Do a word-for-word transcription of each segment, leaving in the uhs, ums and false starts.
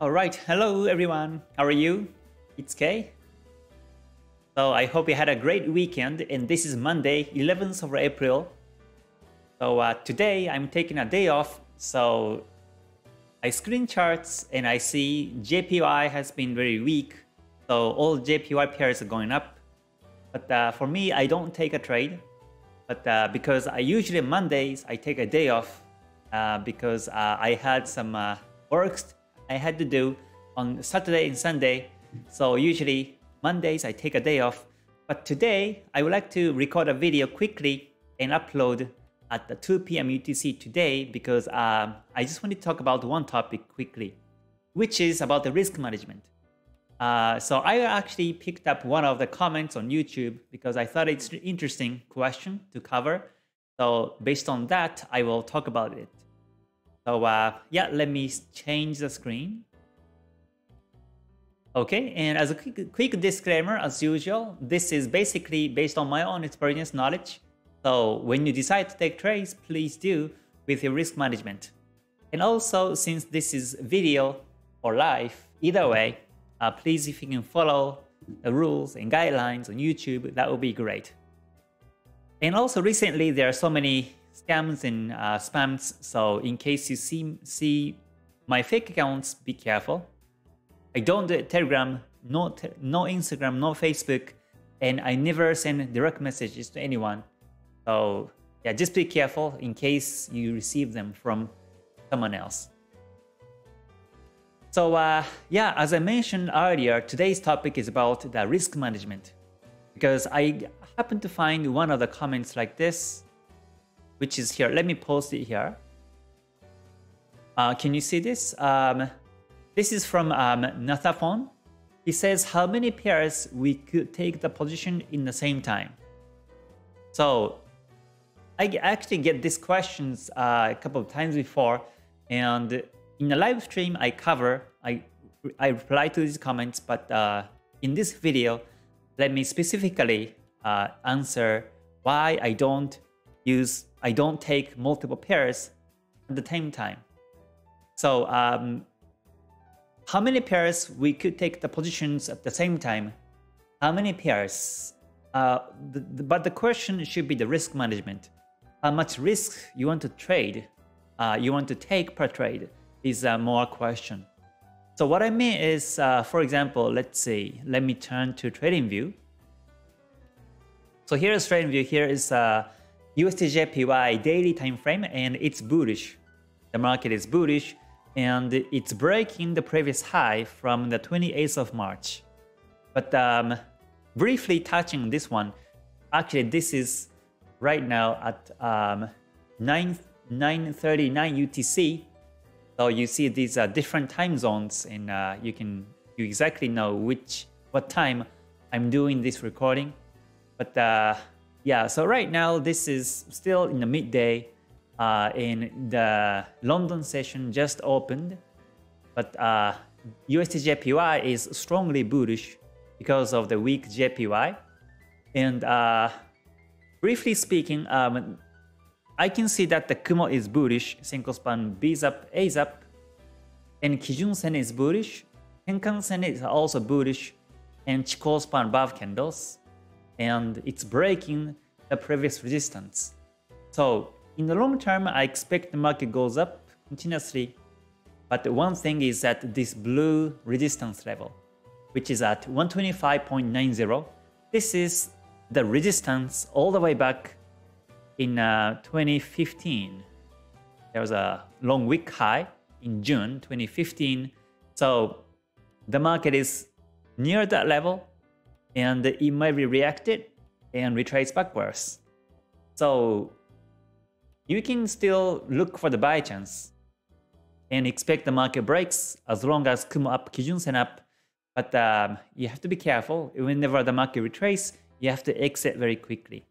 Alright, hello everyone, how are you? It's Kei. So I hope you had a great weekend, and this is Monday, eleventh of April. So uh, today I'm taking a day off, so I screen charts and I see J P Y has been very weak, so all J P Y pairs are going up. But uh, for me, I don't take a trade, but uh, because I usually Mondays I take a day off uh, because uh, I had some uh, works I had to do on Saturday and Sunday, so usually Mondays I take a day off. But today I would like to record a video quickly and upload at the two P M U T C today, because um, I just want to talk about one topic quickly, which is about the risk management. Uh, so I actually picked up one of the comments on YouTube because I thought it's an interesting question to cover. So based on that, I will talk about it. So uh, yeah, let me change the screen. Okay, and as a quick, quick disclaimer, as usual, this is basically based on my own experience knowledge. So when you decide to take trades, please do with your risk management. And also, since this is video or live, either way, uh, please if you can follow the rules and guidelines on YouTube, that would be great. And also recently, there are so many scams and uh, spams, so in case you see, see my fake accounts, be careful. I don't do Telegram, no, te no Instagram, no Facebook, and I never send direct messages to anyone. So yeah, just be careful in case you receive them from someone else. So uh, yeah, as I mentioned earlier, today's topic is about the risk management, because I happened to find one of the comments like this, which is here. Let me post it here. Uh, can you see this? Um, This is from um, Nathapon. He says, how many pairs we could take the position in the same time? So I actually get these questions uh, a couple of times before, and in the live stream I cover, I, I reply to these comments, but uh, in this video, let me specifically uh, answer why I don't use, I don't take multiple pairs at the same time. So, um, how many pairs we could take the positions at the same time? How many pairs? Uh, the, the, but the question should be the risk management. How much risk you want to trade, uh, you want to take per trade is a more question. So what I mean is, uh, for example, let's see, let me turn to TradingView. So here is TradingView, here is uh, U S D J P Y daily time frame, and it's bullish. The market is bullish, and it's breaking the previous high from the twenty-eighth of March. But um, briefly touching this one, actually this is right now at um, nine thirty-nine U T C. So you see these uh, different time zones, and uh, you can you exactly know which what time I'm doing this recording. But uh, yeah, so right now this is still in the midday. Uh, and the London session just opened, but uh, U S D J P Y is strongly bullish because of the weak J P Y. And uh, briefly speaking, um, I can see that the Kumo is bullish, Senkou Span B's up, A's up, and Kijun Sen is bullish, Tenkan Sen is also bullish, and Chikou Span above candles, and it's breaking the previous resistance. So in the long term, I expect the market goes up continuously, but one thing is that this blue resistance level, which is at one twenty-five point nine zero, this is the resistance all the way back in uh, twenty fifteen. There was a long week high in June twenty fifteen, so the market is near that level, and it might be reacted and retrace backwards. So you can still look for the buy chance and expect the market breaks as long as Kumo up, Kijun Sen up, but um, you have to be careful. Whenever the market retraces, you have to exit very quickly.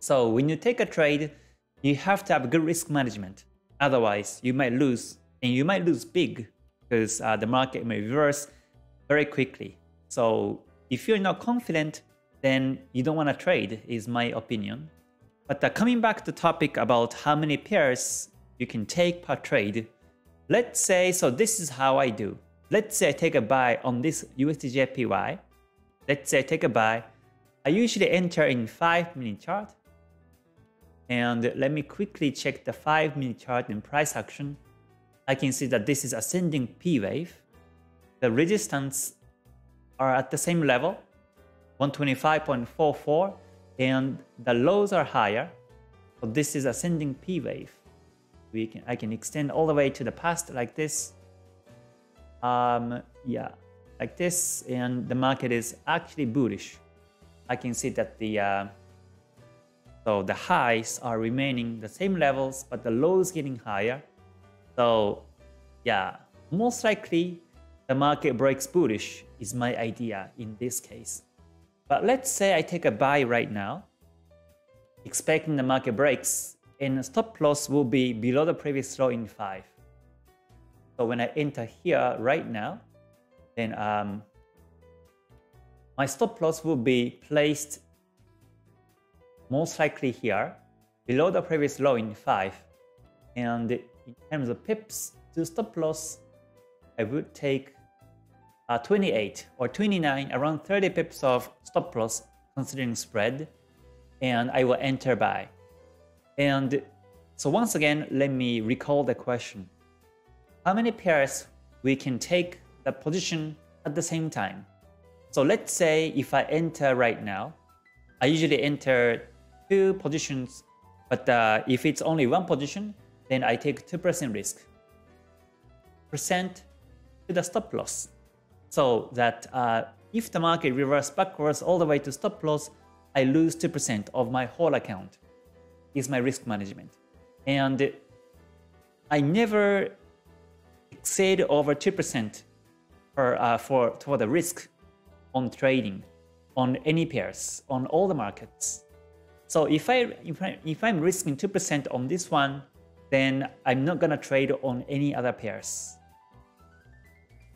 So when you take a trade, you have to have good risk management. Otherwise, you might lose, and you might lose big, because uh, the market may reverse very quickly. So if you're not confident, then you don't want to trade, is my opinion. But uh, coming back to the topic about how many pairs you can take per trade, Let's say, so this is how I do. Let's say I take a buy on this U S D J P Y. Let's say I take a buy. I usually enter in five minute chart. And let me quickly check the five minute chart and price action. I can see that this is ascending P wave. The resistance are at the same level, one twenty-five point four four, and the lows are higher. So this is ascending P wave. We can I can extend all the way to the past like this. Um, yeah, like this, and the market is actually bullish. I can see that the uh, so the highs are remaining the same levels, but the lows getting higher. So yeah, most likely the market breaks bullish is my idea in this case. But let's say I take a buy right now, expecting the market breaks, and stop loss will be below the previous low in five. So when I enter here right now, then um, my stop loss will be placed most likely here, below the previous low in five. And in terms of pips to stop loss, I would take uh, twenty-eight or twenty-nine, around thirty pips of stop loss considering spread, and I will enter buy. And so once again, let me recall the question. How many pairs we can take the position at the same time? So let's say if I enter right now, I usually enter two positions, but uh, if it's only one position, then I take two percent risk, percent to the stop loss, so that uh, if the market reverses backwards all the way to stop loss, I lose two percent of my whole account. Is my risk management, and I never exceed over two percent for, uh, for, for the risk on trading, on any pairs, on all the markets. So if, I, if, I, if I'm risking two percent on this one, then I'm not gonna trade on any other pairs.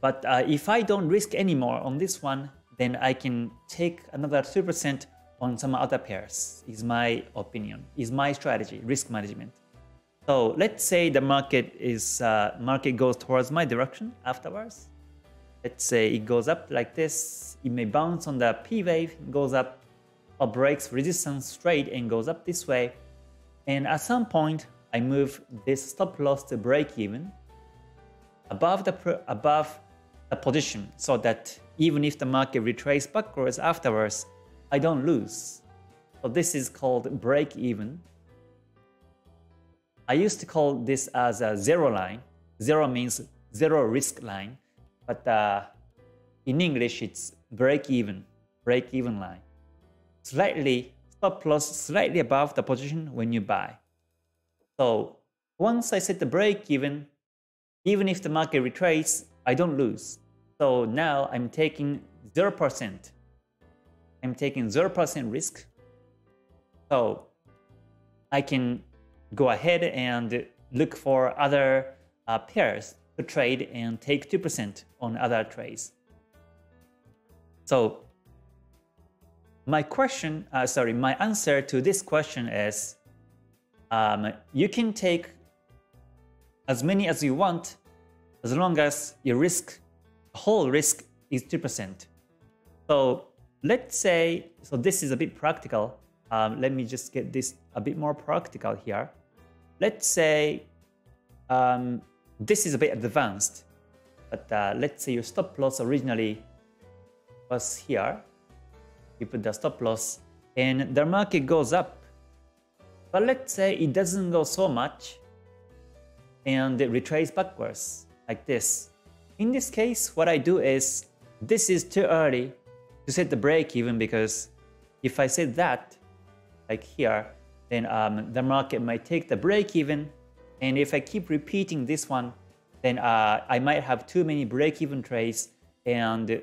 But uh, if I don't risk anymore on this one, then I can take another two percent on some other pairs, is my opinion, is my strategy, risk management. So let's say the market is uh, market goes towards my direction afterwards. Let's say it goes up like this, it may bounce on the P wave, goes up, or breaks resistance straight and goes up this way. And at some point, I move this stop loss to break even above the above the position, so that even if the market retraces backwards afterwards, I don't lose. So this is called break even. I used to call this as a zero line. Zero means zero risk line, but uh, in English it's break even, break even line. Slightly stop loss, slightly above the position when you buy. So once I set the break even, even if the market retraces, I don't lose. So now I'm taking zero percent. I'm taking zero percent risk, so I can go ahead and look for other uh, pairs to trade and take two percent on other trades. So my question, uh, sorry, my answer to this question is um, you can take as many as you want as long as your risk, the whole risk is two percent. So let's say, so this is a bit practical. Um, let me just get this a bit more practical here. Let's say um, this is a bit advanced, but uh, let's say your stop loss originally was here. You put the stop loss and the market goes up. But let's say it doesn't go so much and it retraces backwards like this. In this case, what I do is, this is too early to set the break even, because if I set that like here, then um, the market might take the break even, and if I keep repeating this one, then uh, I might have too many break even trades and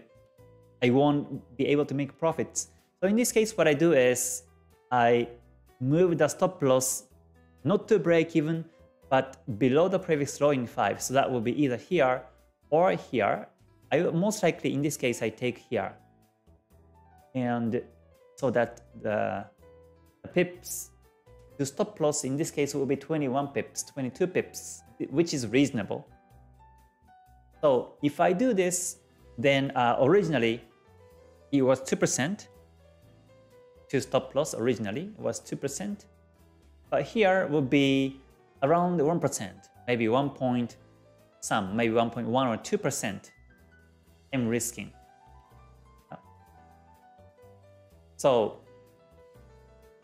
I won't be able to make profits. So in this case, what I do is I move the stop loss not to break even but below the previous low in five, so that will be either here or here. I will most likely in this case I take here, and so that the, the pips, the stop loss in this case will be twenty-one pips, twenty-two pips, which is reasonable. So if I do this, then uh, originally it was two percent to stop loss. Originally it was two percent, but here would be around one percent, maybe one point some, maybe one point one or two percent I'm risking. So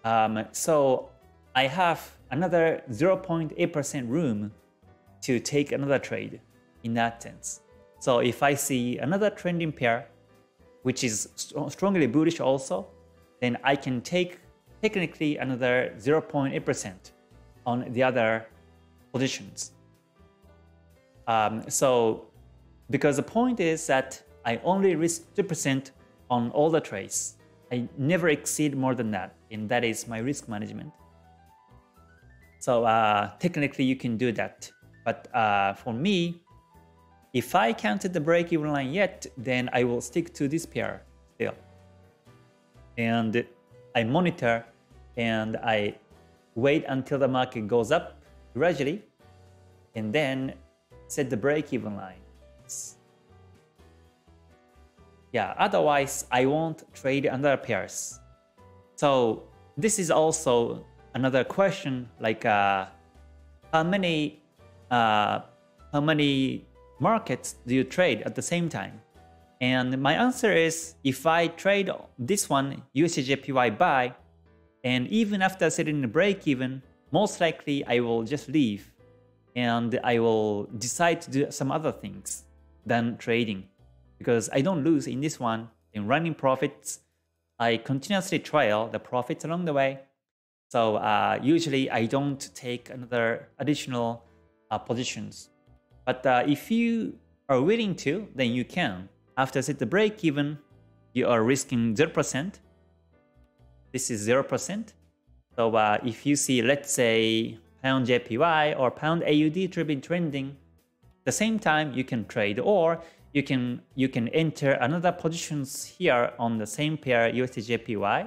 um, so I have another zero point eight percent room to take another trade in that sense. So if I see another trending pair, which is st strongly bullish also, then I can take technically another zero point eight percent on the other positions. Um, so because the point is that I only risk two percent on all the trades. I never exceed more than that, and that is my risk management. So uh, technically you can do that, but uh, for me, if I can't hit the break-even line yet, then I will stick to this pair still. And I monitor and I wait until the market goes up gradually and then set the break-even line. Yeah, otherwise I won't trade another pairs. So this is also another question, like uh, how many uh, how many markets do you trade at the same time? And my answer is, if I trade this one, U S D J P Y buy, and even after setting the break even, most likely I will just leave and I will decide to do some other things than trading, because I don't lose in this one. In running profits, I continuously trail the profits along the way. So uh, usually I don't take another additional uh, positions. But uh, if you are willing to, then you can. After set the break even, you are risking zero percent. This is zero percent. So uh, if you see, let's say, pound J P Y or pound A U D trending trending, at the same time you can trade, or you can you can enter another positions here on the same pair U S D J P Y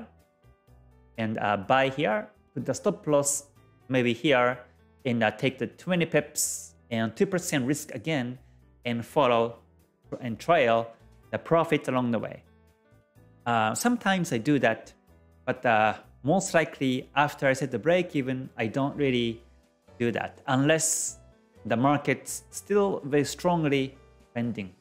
and uh, buy here, put the stop loss maybe here, and uh, take the twenty pips and two percent risk again, and follow and trail the profit along the way. Uh, sometimes I do that, but uh, most likely after I set the break even, I don't really do that unless the market's still very strongly trending.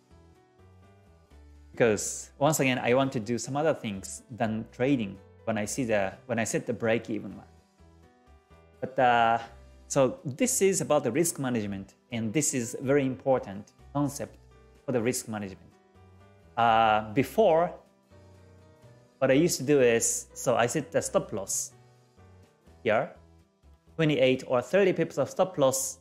Because once again, I want to do some other things than trading when I see the when I set the break even line. But uh, so this is about the risk management, and this is a very important concept for the risk management. Uh, before, what I used to do is, so I set the stop loss here, twenty-eight or thirty pips of stop loss,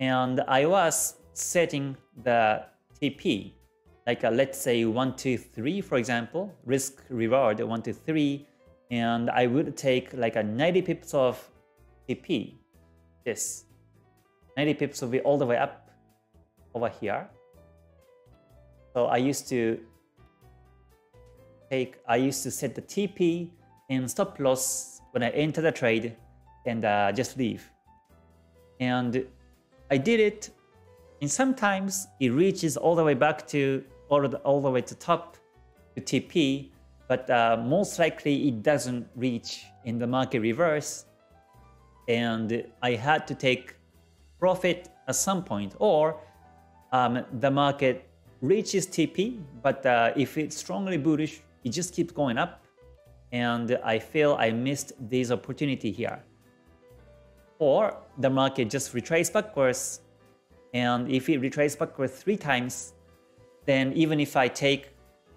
and I was setting the T P. Like a, let's say one two three, for example, risk reward one two three, and I would take like a ninety pips of T P. This ninety pips will be all the way up over here. So I used to take, I used to set the T P and stop loss when I enter the trade, and uh, just leave. And I did it, and sometimes it reaches all the way back to All the, all the way to top to T P, but uh, most likely it doesn't reach in the market reverse, and I had to take profit at some point, or um, the market reaches T P, but uh, if it's strongly bullish, it just keeps going up, and I feel I missed this opportunity here. Or the market just retraces backwards, and if it retraces backwards three times, then even if I take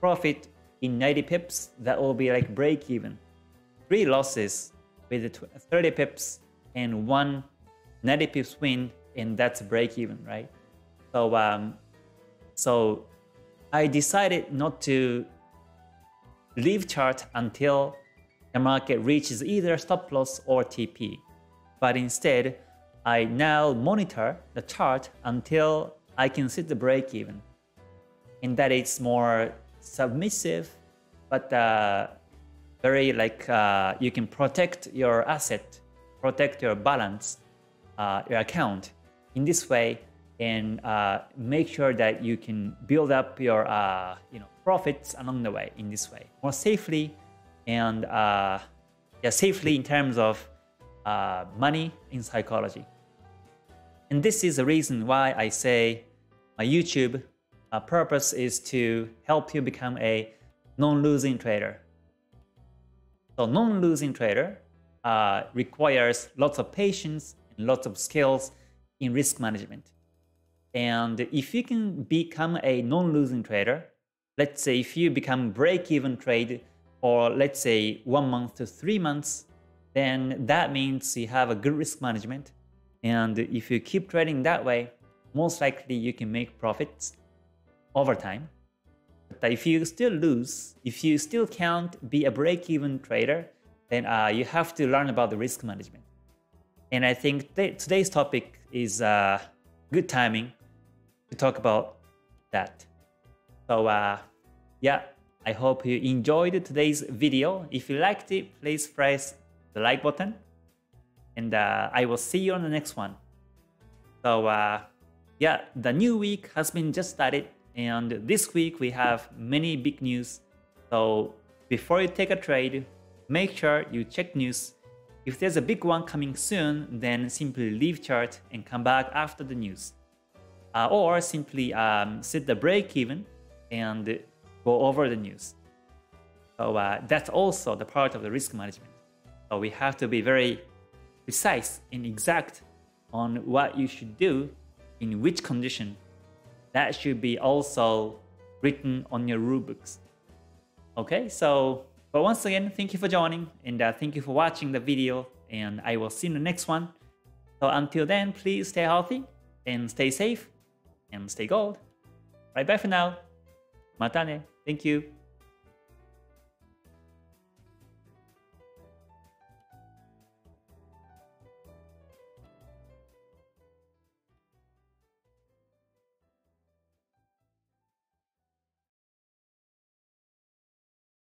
profit in ninety pips, that will be like break even. Three losses with thirty pips and one ninety pips win, and that's break even, right? So, um, so I decided not to leave chart until the market reaches either stop loss or T P, but instead I now monitor the chart until I can set the break even. In that it's more submissive, but uh, very like uh, you can protect your asset, protect your balance, uh, your account. In this way, and uh, make sure that you can build up your uh, you know, profits along the way in this way more safely, and uh, yeah, safely in terms of uh, money in psychology. And this is the reason why I say my YouTube uh, purpose is to help you become a non-losing trader. So non-losing trader uh, requires lots of patience and lots of skills in risk management. And if you can become a non-losing trader, let's say if you become break-even trade for let's say one month to three months, then that means you have a good risk management. And if you keep trading that way, most likely you can make profits over time. But if you still lose, if you still can't be a break-even trader, then uh, you have to learn about the risk management. And I think today's topic is uh, good timing to talk about that. So uh, yeah, I hope you enjoyed today's video. If you liked it, please press the like button, and uh, I will see you on the next one. So uh, yeah, the new week has been just started, and this week we have many big news. So before you take a trade, make sure you check news. If there's a big one coming soon, then simply leave chart and come back after the news. Uh, or simply um, set the break even and go over the news. So uh, that's also the part of the risk management. So we have to be very precise and exact on what you should do, in which condition. That should be also written on your rule books. Okay, so, but once again, thank you for joining, and uh, thank you for watching the video, and I will see you in the next one. So until then, please stay healthy and stay safe, and stay gold. Bye bye for now. Mata ne. Thank you.